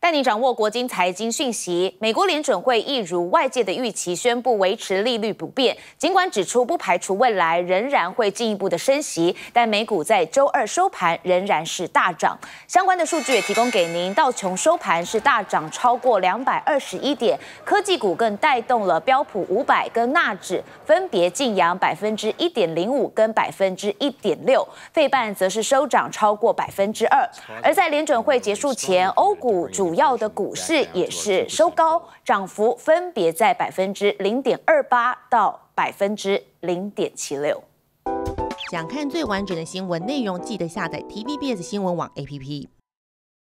带你掌握国际财经讯息。美国联准会一如外界的预期，宣布维持利率不变，尽管指出不排除未来仍然会进一步的升息。但美股在周二收盘仍然是大涨，相关的数据也提供给您。道琼收盘是大涨超过221点，科技股更带动了标普500跟纳指分别晋扬1.05%跟1.6%，费半则是收涨超过2%。而在联准会结束前，欧股主要的股市也是收高，涨幅分别在0.28%到0.76%。想看最完整的新闻内容，记得下载 TVBS 新闻网 APP。